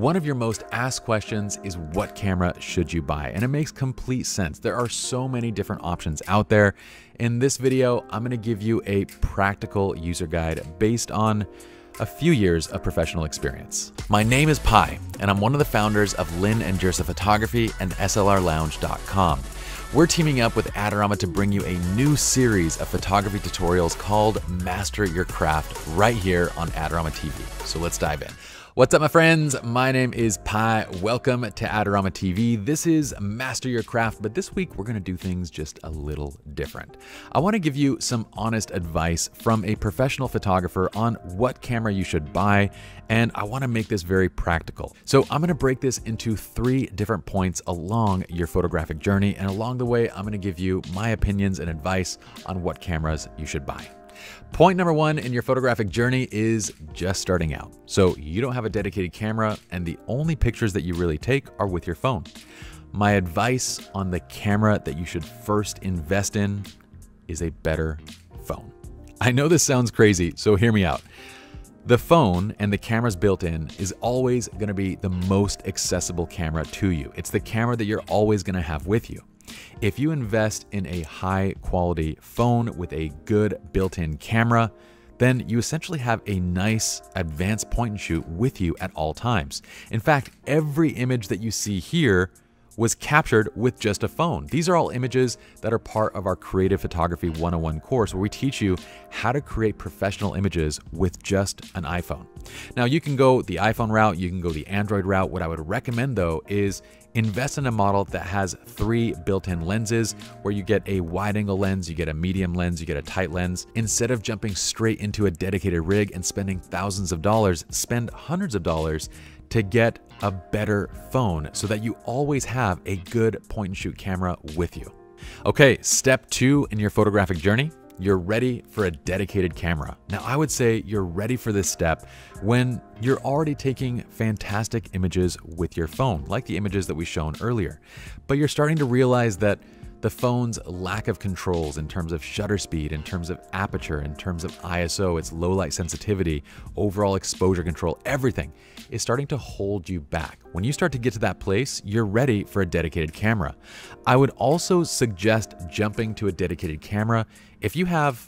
One of your most asked questions is what camera should you buy? And it makes complete sense. There are so many different options out there. In this video, I'm gonna give you a practical user guide based on a few years of professional experience. My name is Pye, and I'm one of the founders of Lin and Jirsa Photography and slrlounge.com. We're teaming up with Adorama to bring you a new series of photography tutorials called Master Your Craft right here on Adorama TV. So let's dive in. What's up, my friends? My name is Pye. Welcome to Adorama TV. This is Master Your Craft, but this week we're gonna do things just a little different. I wanna give you some honest advice from a professional photographer on what camera you should buy, and I wanna make this very practical. So I'm gonna break this into three different points along your photographic journey, and along the way, I'm gonna give you my opinions and advice on what cameras you should buy. Point number one in your photographic journey is just starting out. So you don't have a dedicated camera and the only pictures that you really take are with your phone. My advice on the camera that you should first invest in is a better phone. I know this sounds crazy, so hear me out. The phone and the camera's built in is always gonna be the most accessible camera to you. It's the camera that you're always gonna have with you. If you invest in a high quality phone with a good built-in camera, then you essentially have a nice advanced point and shoot with you at all times. In fact, every image that you see here was captured with just a phone. These are all images that are part of our Creative Photography 101 course, where we teach you how to create professional images with just an iPhone. Now, you can go the iPhone route, you can go the Android route. What I would recommend though is invest in a model that has three built-in lenses, where you get a wide angle lens, you get a medium lens, you get a tight lens. Instead of jumping straight into a dedicated rig and spending thousands of dollars, spend hundreds of dollars to get a better phone so that you always have a good point and shoot camera with you. Okay, step two in your photographic journey, you're ready for a dedicated camera. Now, I would say you're ready for this step when you're already taking fantastic images with your phone, like the images that we shown earlier, but you're starting to realize that the phone's lack of controls in terms of shutter speed, in terms of aperture, in terms of ISO, its low light sensitivity, overall exposure control, everything is starting to hold you back. When you start to get to that place, you're ready for a dedicated camera. I would also suggest jumping to a dedicated camera if you have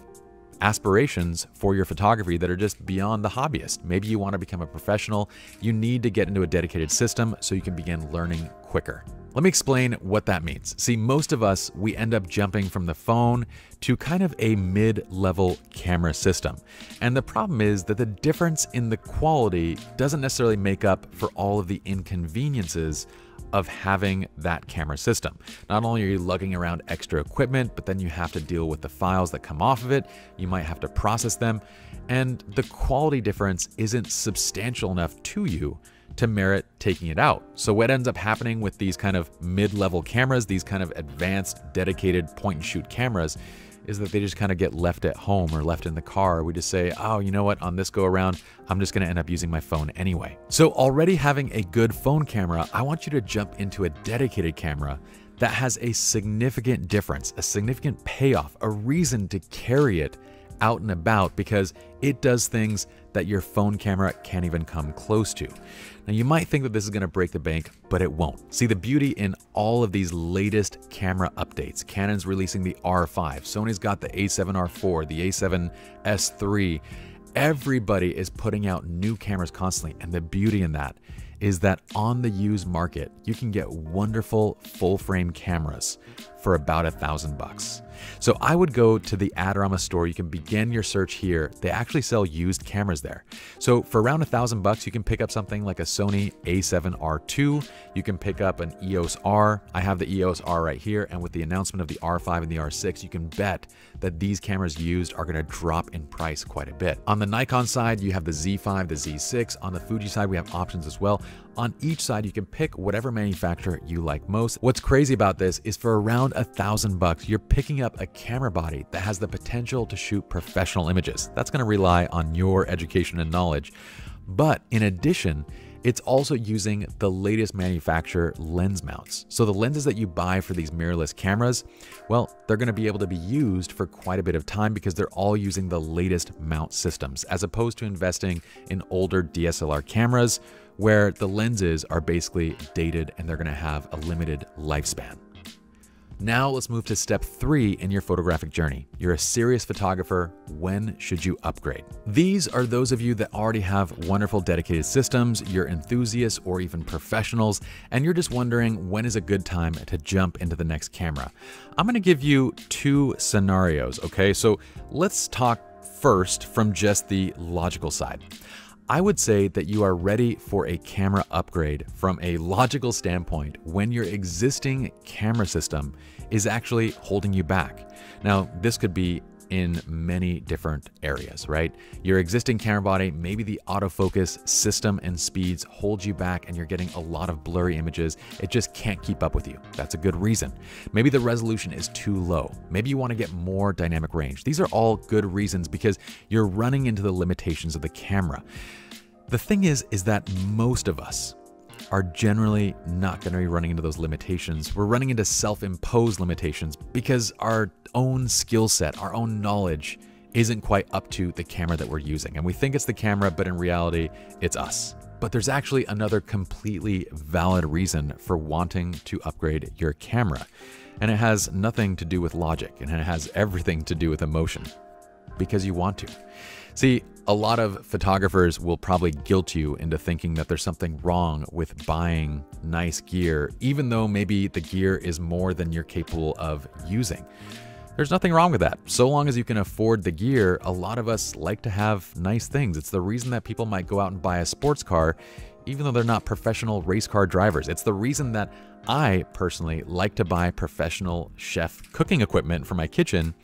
aspirations for your photography that are just beyond the hobbyist. Maybe you want to become a professional. You need to get into a dedicated system so you can begin learning quicker. Let me explain what that means. See, most of us, we end up jumping from the phone to kind of a mid-level camera system. And the problem is that the difference in the quality doesn't necessarily make up for all of the inconveniences of having that camera system. Not only are you lugging around extra equipment, but then you have to deal with the files that come off of it. You might have to process them. And the quality difference isn't substantial enough to you to merit taking it out. So what ends up happening with these kind of mid-level cameras, these kind of advanced dedicated point and shoot cameras, is that they just kind of get left at home or left in the car. We just say, oh, you know what, on this go around, I'm just gonna end up using my phone anyway. So already having a good phone camera, I want you to jump into a dedicated camera that has a significant difference, a significant payoff, a reason to carry it out and about, because it does things that your phone camera can't even come close to. Now, you might think that this is gonna break the bank, but it won't. See, the beauty in all of these latest camera updates, Canon's releasing the R5, Sony's got the A7R IV, the A7S III, everybody is putting out new cameras constantly, and the beauty in that is that on the used market, you can get wonderful full frame cameras for about $1,000. So I would go to the Adorama store. You can begin your search here. They actually sell used cameras there. So for around $1,000, you can pick up something like a Sony A7R II. You can pick up an EOS R. I have the EOS R right here. And with the announcement of the R5 and the R6, you can bet that these cameras used are gonna drop in price quite a bit. On the Nikon side, you have the Z5, the Z6. On the Fuji side, we have options as well. On each side, you can pick whatever manufacturer you like most. What's crazy about this is for around $1,000, you're picking up a camera body that has the potential to shoot professional images. That's gonna rely on your education and knowledge. But in addition, It's also using the latest manufacturer lens mounts. So the lenses that you buy for these mirrorless cameras, well, they're going to be able to be used for quite a bit of time because they're all using the latest mount systems, as opposed to investing in older DSLR cameras where the lenses are basically dated and they're going to have a limited lifespan. Now let's move to step 3 in your photographic journey. You're a serious photographer. When should you upgrade? These are those of you that already have wonderful dedicated systems, you're enthusiasts or even professionals, and you're just wondering when is a good time to jump into the next camera. I'm gonna give you 2 scenarios, okay? So let's talk first from just the logical side. I would say that you are ready for a camera upgrade from a logical standpoint when your existing camera system is actually holding you back. Now, this could be in many different areas, right? Your existing camera body, maybe the autofocus system and speeds hold you back and you're getting a lot of blurry images. It just can't keep up with you. That's a good reason. Maybe the resolution is too low. Maybe you want to get more dynamic range. These are all good reasons because you're running into the limitations of the camera. The thing is that most of us are generally not going to be running into those limitations. We're running into self-imposed limitations because our own skill set, our own knowledge isn't quite up to the camera that we're using. And we think it's the camera, but in reality, it's us. But there's actually another completely valid reason for wanting to upgrade your camera. And it has nothing to do with logic, and it has everything to do with emotion, because you want to. See, a lot of photographers will probably guilt you into thinking that there's something wrong with buying nice gear, even though maybe the gear is more than you're capable of using. There's nothing wrong with that. So long as you can afford the gear, a lot of us like to have nice things. It's the reason that people might go out and buy a sports car, even though they're not professional race car drivers. It's the reason that I personally like to buy professional chef cooking equipment for my kitchen,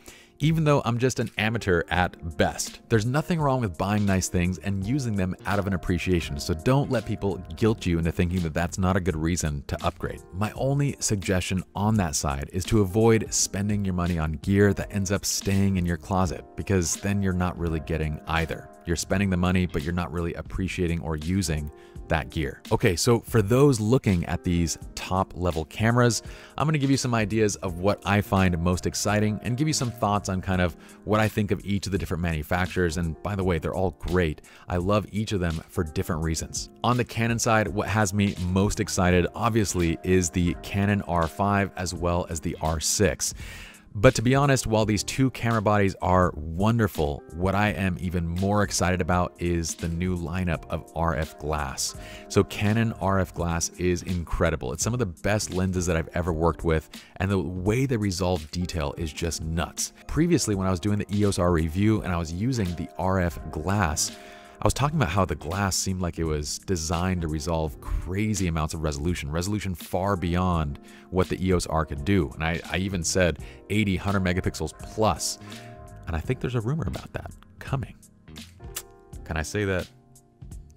even though I'm just an amateur at best. There's nothing wrong with buying nice things and using them out of an appreciation, so don't let people guilt you into thinking that that's not a good reason to upgrade. My only suggestion on that side is to avoid spending your money on gear that ends up staying in your closet, because then you're not really getting either. You're spending the money, but you're not really appreciating or using that gear. Okay, so for those looking at these top level cameras, I'm gonna give you some ideas of what I find most exciting and give you some thoughts on kind of what I think of each of the different manufacturers. And by the way, they're all great. I love each of them for different reasons. On the Canon side, what has me most excited, obviously, is the Canon R5 as well as the R6. But to be honest, while these 2 camera bodies are wonderful, what I am even more excited about is the new lineup of RF glass. So Canon RF glass is incredible. It's some of the best lenses that I've ever worked with, and the way they resolve detail is just nuts. Previously, when I was doing the EOS R review and I was using the RF glass, I was talking about how the glass seemed like it was designed to resolve crazy amounts of resolution far beyond what the EOS R could do. And I even said 80, 100 megapixels plus. And I think there's a rumor about that coming. Can I say that?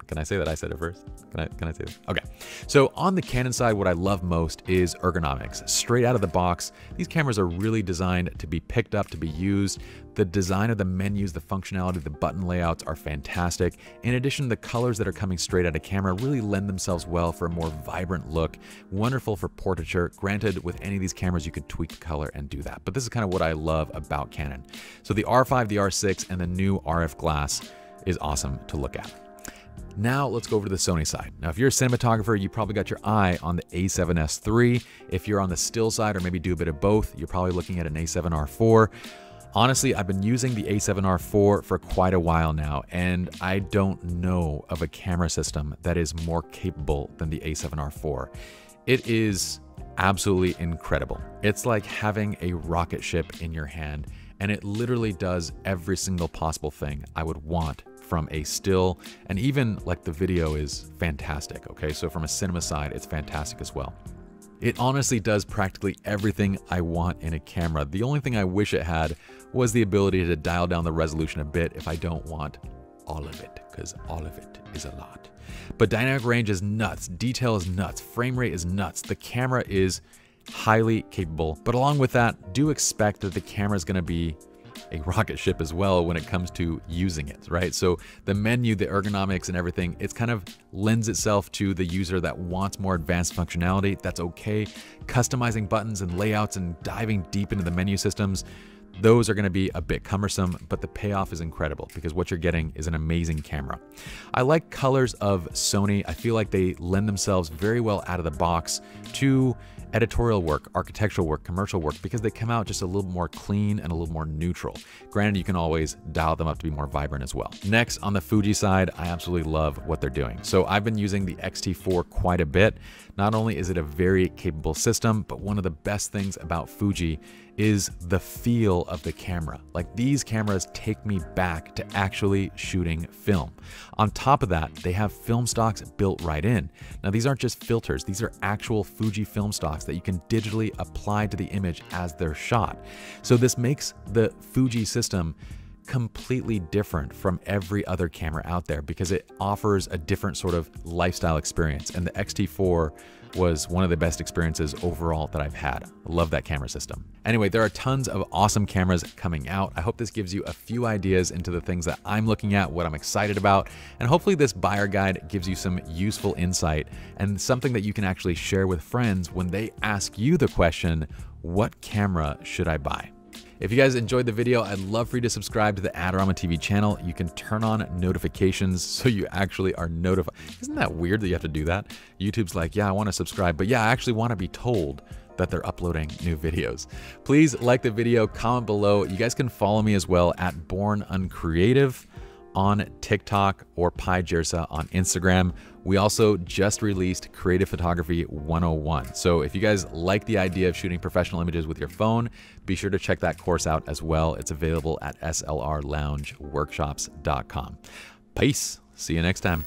Can I say that I said it first? Can I say that? Okay. So on the Canon side, what I love most is ergonomics. Straight out of the box, these cameras are really designed to be picked up, to be used. The design of the menus, the functionality, the button layouts are fantastic. In addition, the colors that are coming straight out of camera really lend themselves well for a more vibrant look. Wonderful for portraiture. Granted, with any of these cameras, you could tweak the color and do that. But this is kind of what I love about Canon. So the R5, the R6, and the new RF glass is awesome to look at. Now let's go over to the Sony side. Now, if you're a cinematographer, you probably got your eye on the A7S III. If you're on the still side, or maybe do a bit of both, you're probably looking at an A7R IV. Honestly, I've been using the A7R IV for quite a while now, and I don't know of a camera system that is more capable than the A7R IV. It is absolutely incredible. It's like having a rocket ship in your hand, and it literally does every single possible thing I would want from a still, and even like the video is fantastic, okay? So from a cinema side, it's fantastic as well. It honestly does practically everything I want in a camera. The only thing I wish it had was the ability to dial down the resolution a bit if I don't want all of it, because all of it is a lot. But dynamic range is nuts, detail is nuts, frame rate is nuts, the camera is highly capable. But along with that, do expect that the camera is gonna be a rocket ship as well when it comes to using it, right? So the menu, the ergonomics and everything, it's kind of lends itself to the user that wants more advanced functionality. That's okay. Customizing buttons and layouts and diving deep into the menu systems, those are going to be a bit cumbersome, but the payoff is incredible because what you're getting is an amazing camera. I like colors of Sony. I feel like they lend themselves very well out of the box to editorial work, architectural work, commercial work, because they come out just a little more clean and a little more neutral. Granted, you can always dial them up to be more vibrant as well. Next, on the Fuji side, I absolutely love what they're doing. So I've been using the X-T4 quite a bit. Not only is it a very capable system, but one of the best things about Fuji is the feel of the camera. Like, these cameras take me back to actually shooting film. On top of that, they have film stocks built right in. Now, these aren't just filters. These are actual Fuji film stocks that you can digitally apply to the image as they're shot. So this makes the Fuji system completely different from every other camera out there because it offers a different sort of lifestyle experience. And the X-T4 was one of the best experiences overall that I've had. Love that camera system. Anyway, there are tons of awesome cameras coming out. I hope this gives you a few ideas into the things that I'm looking at, what I'm excited about, and hopefully this buyer guide gives you some useful insight and something that you can actually share with friends when they ask you the question, what camera should I buy? If you guys enjoyed the video, I'd love for you to subscribe to the Adorama TV channel. You can turn on notifications so you actually are notified. Isn't that weird that you have to do that? YouTube's like, yeah, I want to subscribe, but yeah, I actually want to be told that they're uploading new videos. Please like the video, comment below. You guys can follow me as well at Born Uncreative on TikTok or Pye Jirsa on Instagram. We also just released Creative Photography 101. So if you guys like the idea of shooting professional images with your phone, be sure to check that course out as well. It's available at slrloungeworkshops.com. Peace. See you next time.